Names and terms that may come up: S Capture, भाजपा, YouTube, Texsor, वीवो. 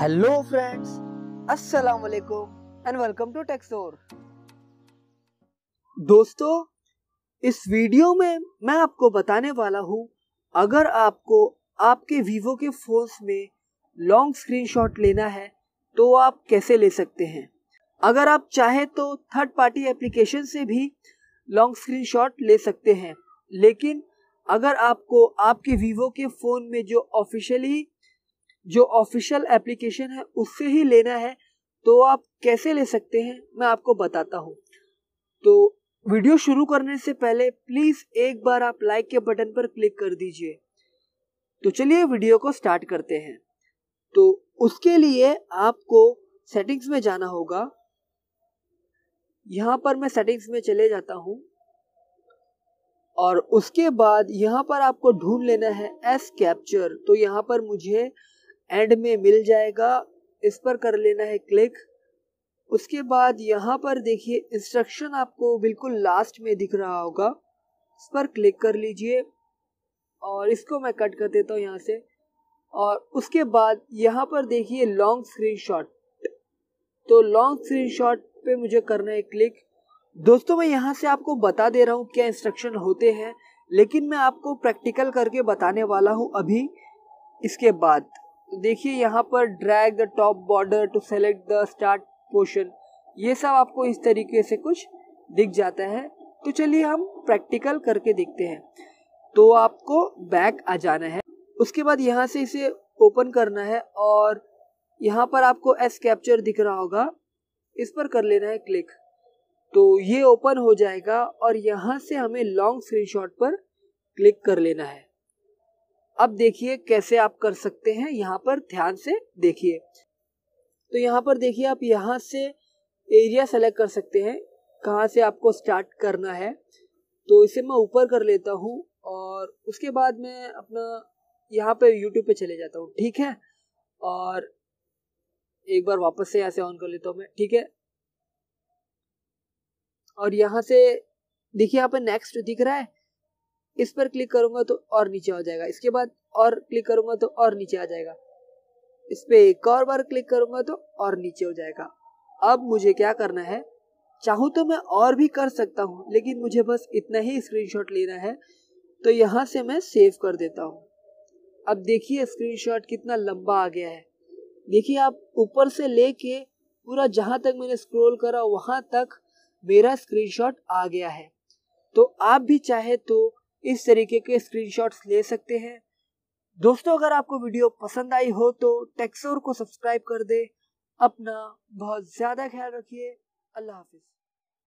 Hello friends, अस्सलाम वालेकुम and welcome to टेक्सोर। दोस्तों, इस वीडियो में मैं आपको बताने वाला हूँ, अगर आपको आपके वीवो के फोन्स में लॉन्ग स्क्रीनशॉट लेना है तो आप कैसे ले सकते हैं। अगर आप चाहें तो थर्ड पार्टी एप्लीकेशन से भी लॉन्ग स्क्रीनशॉट ले सकते हैं, लेकिन अगर आपको आपके वीवो के फ़ोन में जो ऑफिशियल एप्लीकेशन है उससे ही लेना है तो आप कैसे ले सकते हैं, मैं आपको बताता हूँ। तो वीडियो शुरू करने से पहले प्लीज़ एक बार आप लाइक के बटन पर क्लिक कर दीजिए। तो चलिए वीडियो को स्टार्ट करते हैं। तो उसके लिए आपको सेटिंग्स में जाना होगा। यहाँ पर मैं सेटिंग्स में चले जाता हूँ और उसके बाद यहाँ पर आपको ढूंढ लेना है एस कैप्चर। तो यहाँ पर मुझे एंड में मिल जाएगा, इस पर कर लेना है क्लिक। उसके बाद यहाँ पर देखिए इंस्ट्रक्शन आपको बिल्कुल लास्ट में दिख रहा होगा, इस पर क्लिक कर लीजिए और इसको मैं कट कर देता हूँ यहाँ से। और उसके बाद यहाँ पर देखिए लॉन्ग स्क्रीनशॉट, तो लॉन्ग स्क्रीनशॉट पे मुझे करना है क्लिक। दोस्तों, मैं यहाँ से आपको बता दे रहा हूँ क्या इंस्ट्रक्शन होते हैं, लेकिन मैं आपको प्रैक्टिकल करके बताने वाला हूँ अभी। इसके बाद देखिए यहाँ पर drag the top border to select the start portion, ये सब आपको इस तरीके से कुछ दिख जाता है। तो चलिए हम प्रैक्टिकल करके देखते हैं। तो आपको बैक आ जाना है, उसके बाद यहाँ से इसे ओपन करना है और यहाँ पर आपको एस कैप्चर दिख रहा होगा, इस पर कर लेना है क्लिक। तो ये ओपन हो जाएगा और यहाँ से हमें लॉन्ग स्क्रीनशॉट पर क्लिक कर लेना है। अब देखिए कैसे आप कर सकते हैं, यहाँ पर ध्यान से देखिए। तो यहाँ पर देखिए आप यहाँ से एरिया सेलेक्ट कर सकते हैं, कहाँ से आपको स्टार्ट करना है। तो इसे मैं ऊपर कर लेता हूँ और उसके बाद मैं अपना यहाँ पे YouTube पे चले जाता हूँ, ठीक है। और एक बार वापस से यहाँ से ऑन कर लेता हूँ मैं, ठीक है। और यहाँ से देखिए यहाँ पर नेक्स्ट दिख रहा है, इस पर क्लिक करूँगा तो और नीचे आ जाएगा। इसके बाद और क्लिक करूँगा तो और नीचे आ जाएगा। इस पर एक और बार क्लिक करूँगा तो और नीचे हो जाएगा। अब मुझे क्या करना है, चाहूँ तो मैं और भी कर सकता हूँ, लेकिन मुझे बस इतना ही स्क्रीनशॉट लेना है। तो यहाँ से मैं सेव कर देता हूँ। अब देखिए स्क्रीनशॉट कितना लंबा आ गया है। देखिए आप ऊपर से ले कर पूरा जहाँ तक मैंने स्क्रोल करा वहाँ तक मेरा स्क्रीनशॉट आ गया है। तो आप भी चाहे तो इस तरीके के स्क्रीनशॉट्स ले सकते हैं। दोस्तों, अगर आपको वीडियो पसंद आई हो तो टेक्सोर को सब्सक्राइब कर दे। अपना बहुत ज़्यादा ख्याल रखिए। अल्लाह हाफिज़।